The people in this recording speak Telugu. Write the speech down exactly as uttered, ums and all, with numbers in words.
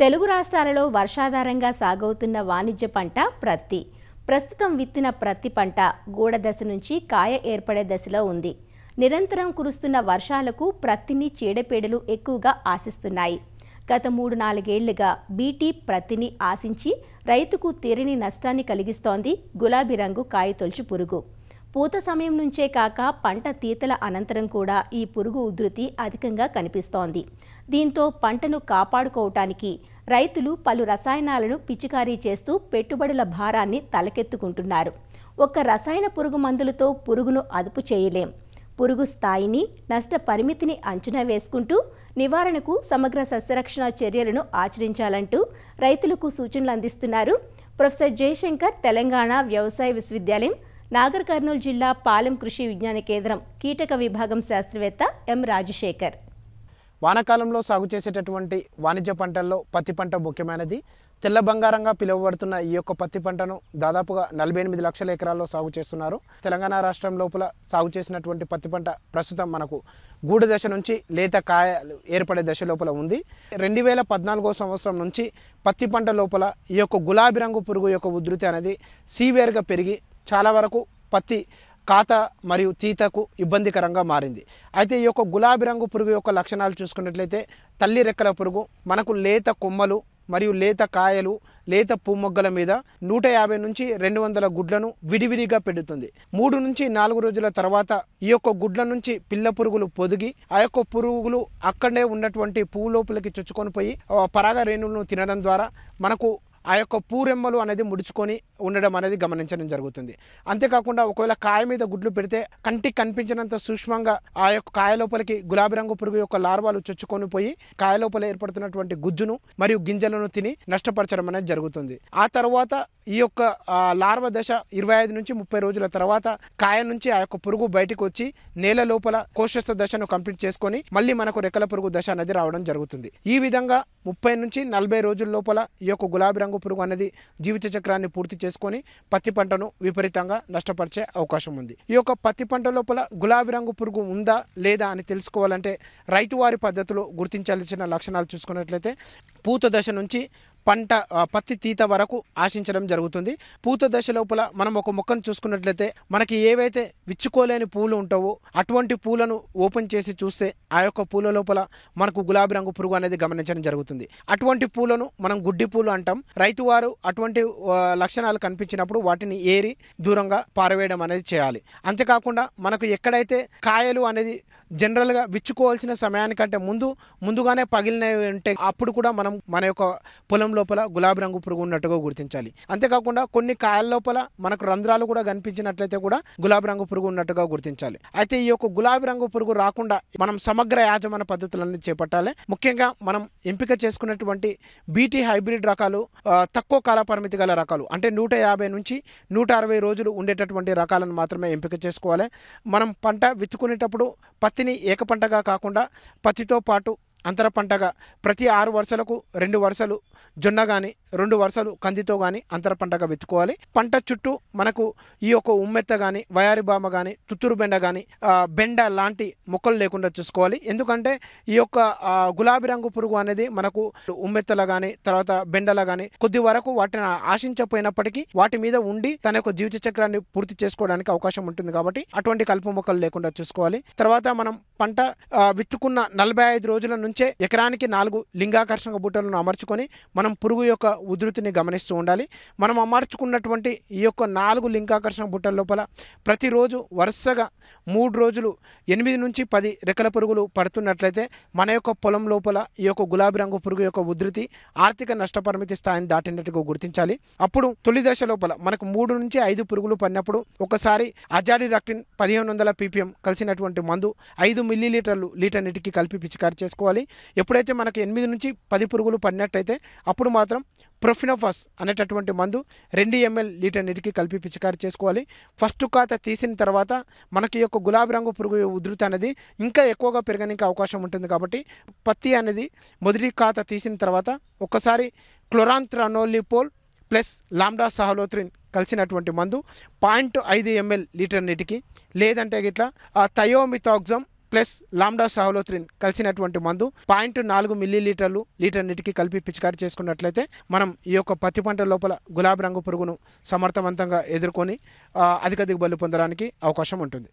తెలుగు రాష్ట్రాలలో వర్షాధారంగా సాగవుతున్న వాణిజ్య పంట ప్రత్తి ప్రస్తుతం విత్తిన ప్రత్తి పంట గోడ దశ నుంచి కాయ ఏర్పడే దశలో ఉంది. నిరంతరం కురుస్తున్న వర్షాలకు ప్రత్తిని చీడపీడలు ఎక్కువగా ఆశిస్తున్నాయి. గత మూడు నాలుగేళ్లుగా బీటీ ప్రత్తిని ఆశించి రైతుకు తీరని నష్టాన్ని కలిగిస్తోంది గులాబీ రంగు కాయతొలుచు పురుగు. పూత సమయం నుంచే కాక పంట తీతల అనంతరం కూడా ఈ పురుగు ఉధృతి అధికంగా కనిపిస్తోంది. దీంతో పంటను కాపాడుకోవడానికి రైతులు పలు రసాయనాలను పిచికారీ చేస్తూ పెట్టుబడుల భారాన్ని తలకెత్తుకుంటున్నారు. ఒక్క రసాయన పురుగు మందులతో పురుగును అదుపు చేయలేం. పురుగు స్థాయిని, నష్ట పరిమితిని అంచనా వేసుకుంటూ నివారణకు సమగ్ర సస్యరక్షణ చర్యలను ఆచరించాలంటూ రైతులకు సూచనలు అందిస్తున్నారు ప్రొఫెసర్ జయశంకర్, తెలంగాణ వ్యవసాయ విశ్వవిద్యాలయం నాగర్ కర్నూలు జిల్లా పాలెం కృషి విజ్ఞాన కేంద్రం కీటక విభాగం శాస్త్రవేత్త ఎం రాజశేఖర్. వానాకాలంలో సాగు చేసేటటువంటి వాణిజ్య పంటల్లో పత్తి పంట ముఖ్యమైనది. తెల్ల బంగారంగా పిలువబడుతున్న ఈ యొక్క పత్తి పంటను దాదాపుగా నలభై ఎనిమిది లక్షల ఎకరాల్లో సాగు చేస్తున్నారు. తెలంగాణ రాష్ట్రం లోపల సాగు చేసినటువంటి పత్తి పంట ప్రస్తుతం మనకు గూడు దశ నుంచి లేత కాయలు ఏర్పడే దశ లోపల ఉంది. రెండు వేల పద్నాలుగో సంవత్సరం నుంచి పత్తి పంట లోపల ఈ యొక్క గులాబీ రంగు పురుగు యొక్క ఉధృతి అనేది సీవియర్గా పెరిగి చాలా వరకు పత్తి కాత మరియు తీతకు ఇబ్బందికరంగా మారింది. అయితే ఈ యొక్క గులాబీ రంగు పురుగు యొక్క లక్షణాలు చూసుకున్నట్లయితే తల్లి రెక్కల పురుగు మనకు లేత కొమ్మలు మరియు లేత కాయలు, లేత పూమొగ్గల మీద నూట యాభై నుంచి రెండు వందల గుడ్లను విడివిడిగా పెడుతుంది. మూడు నుంచి నాలుగు రోజుల తర్వాత ఈ యొక్క గుడ్ల నుంచి పిల్ల పురుగులు పొదిగి ఆ యొక్క పురుగులు అక్కడే ఉన్నటువంటి పువ్వు లోపలికి చొచ్చుకొని పోయి పరాగ రేణువులను తినడం ద్వారా మనకు ఆ యొక్క పూరెమ్మలు అనేది ముడుచుకొని ఉండడం అనేది గమనించడం జరుగుతుంది. అంతేకాకుండా ఒకవేళ కాయ మీద గుడ్లు పెడితే కంటికి కనిపించినంత సూక్ష్మంగా ఆ యొక్క కాయ లోపలికి గులాబీ రంగు పురుగు యొక్క లార్వాలు చొచ్చుకొని పోయి కాయ లోపల ఏర్పడుతున్నటువంటి గుజ్జును మరియు గింజలను తిని నష్టపరచడం అనేది జరుగుతుంది. ఆ తర్వాత ఈ యొక్క లార్వ దశ ఇరవై ఐదు నుంచి ముప్పై రోజుల తర్వాత కాయ నుంచి ఆ యొక్క పురుగు బయటకు వచ్చి నేల లోపల కోశస్థ దశను కంప్లీట్ చేసుకొని మళ్ళీ మనకు రెక్కల పురుగు దశ అనేది రావడం జరుగుతుంది. ఈ విధంగా ముప్పై నుంచి నలభై రోజుల లోపల ఈ యొక్క గులాబీ రంగు పురుగు అనేది జీవిత చక్రాన్ని పూర్తి చేసుకొని పత్తి పంటను విపరీతంగా నష్టపరిచే అవకాశం ఉంది. ఈ యొక్క పత్తి పంట లోపల గులాబీ రంగు పురుగు ఉందా లేదా అని తెలుసుకోవాలంటే రైతువారి పద్ధతిలో గుర్తించాల్సిన లక్షణాలు చూసుకున్నట్లయితే పూత దశ నుంచి పంట పత్తి తీత వరకు ఆశించడం జరుగుతుంది. పూత దశ లోపల మనం ఒక మొక్కను చూసుకున్నట్లయితే మనకి ఏవైతే విచ్చుకోలేని పూలు ఉంటావో అటువంటి పూలను ఓపెన్ చేసి చూస్తే ఆ యొక్క పూల లోపల మనకు గులాబీ రంగు పురుగు అనేది గమనించడం జరుగుతుంది. అటువంటి పూలను మనం గుడ్డి పూలు అంటాం. రైతువారు అటువంటి లక్షణాలు కనిపించినప్పుడు వాటిని ఏరి దూరంగా పారవేయడం అనేది చేయాలి. అంతేకాకుండా మనకు ఎక్కడైతే కాయలు అనేది జనరల్గా విచ్చుకోవాల్సిన సమయానికంటే ముందు ముందుగానే పగిలినవి ఉంటే అప్పుడు కూడా మనం మన యొక్క పొలం లోపల గులాబీ రంగు పురుగు ఉన్నట్టుగా గుర్తించాలి. అంతేకాకుండా కొన్ని కాయల లోపల మనకు రంధ్రాలు కూడా కనిపించినట్లయితే కూడా గులాబీ రంగు పురుగు ఉన్నట్టుగా గుర్తించాలి. అయితే ఈ యొక్క గులాబీ రంగు పురుగు రాకుండా మనం సమగ్ర యాజమాన్య పద్ధతులన్నీ చేపట్టాలి. ముఖ్యంగా మనం ఎంపిక చేసుకున్నటువంటి బీటీ హైబ్రిడ్ రకాలు తక్కువ కాల పరిమితి గల రకాలు అంటే నూట యాభై నుంచి నూట అరవై రోజులు ఉండేటటువంటి రకాలను మాత్రమే ఎంపిక చేసుకోవాలి. మనం పంట విత్తుకునేటప్పుడు పత్తిని ఏక పంటగా కాకుండా పత్తితో పాటు అంతర పంటగా ప్రతి ఆరు వరుసలకు రెండు వరుసలు జొన్న కానీ రెండు వరుసలు కందితో కానీ అంతర పంటగా విత్తుకోవాలి. పంట చుట్టూ మనకు ఈ యొక్క ఉమ్మెత్త కానీ వయారి బామ కానీ తుత్తురు బెండ కానీ బెండ లాంటి మొక్కలు లేకుండా చూసుకోవాలి. ఎందుకంటే ఈ యొక్క గులాబీ రంగు పురుగు అనేది మనకు ఉమ్మెత్తల కానీ తర్వాత బెండల కానీ కొద్ది వరకు వాటిని ఆశించపోయినప్పటికీ వాటి మీద ఉండి తన యొక్క జీవిత చక్రాన్ని పూర్తి చేసుకోవడానికి అవకాశం ఉంటుంది. కాబట్టి అటువంటి కలుపు మొక్కలు లేకుండా చూసుకోవాలి. తర్వాత మనం పంట విత్తుకున్న నలభై ఐదు రోజుల నుంచే ఎకరానికి నాలుగు లింగాకర్షక బుట్టలను అమర్చుకొని మనం పురుగు యొక్క ఉధృతిని గమనిస్తూ ఉండాలి. మనం అమర్చుకున్నటువంటి ఈ యొక్క నాలుగు లింగాకర్షణ బుట్టల లోపల ప్రతిరోజు వరుసగా మూడు రోజులు ఎనిమిది నుంచి పది రెక్కల పురుగులు పడుతున్నట్లయితే మన యొక్క పొలం లోపల ఈ యొక్క గులాబీ రంగు పురుగు యొక్క ఉధృతి ఆర్థిక నష్టపరిమితి స్థాయిని దాటినట్టుగా గుర్తించాలి. అప్పుడు తొలి దశ లోపల మనకు మూడు నుంచి ఐదు పురుగులు పడినప్పుడు ఒకసారి అజాడిరాక్టిన్ పదిహేను వందల పీపీఎం కలిసినటువంటి మందు ఐదు మిల్లీ లీటర్లు లీటర్ నీటికి కలిపి పిచికారి చేసుకోవాలి. ఎప్పుడైతే మనకు ఎనిమిది నుంచి పది పురుగులు పడినట్టయితే అప్పుడు మాత్రం ప్రొఫినోఫాస్ అనేటటువంటి మందు రెండు ఎంఎల్ లీటర్ నీటికి కలిపి పిచికారి చేసుకోవాలి. ఫస్ట్ ఖాతా తీసిన తర్వాత మనకి యొక్క గులాబీ రంగు పురుగు ఉధృతి అనేది ఇంకా ఎక్కువగా పెరగడానికి అవకాశం ఉంటుంది. కాబట్టి పత్తి అనేది మొదటి ఖాతా తీసిన తర్వాత ఒక్కసారి క్లోరాంత్రనోలిపోల్ ప్లస్ లాంబ్డా సహలోత్రిన్ కలిసినటువంటి మందు పాయింట్ ఐదు ఎంఎల్ లీటర్ నీటికి లేదంటే గిట్లా థయోమిథాక్సమ్ प्लस लाम्डा साहोलोथ्रिन కలిసినటువంటి మందు పాయింట్ నాలుగు మిల్లీ లీటర్లు లీటర్ నీటికి కలిపి పిచికారీ చేసుకున్నట్లయితే మనం ఈ యొక్క పత్తి పంట లోపల గులాబీ రంగు పురుగును సమర్థవంతంగా ఎదుర్కొని అధిక దిగుబడులు పొందడానికి అవకాశం ఉంటుంది।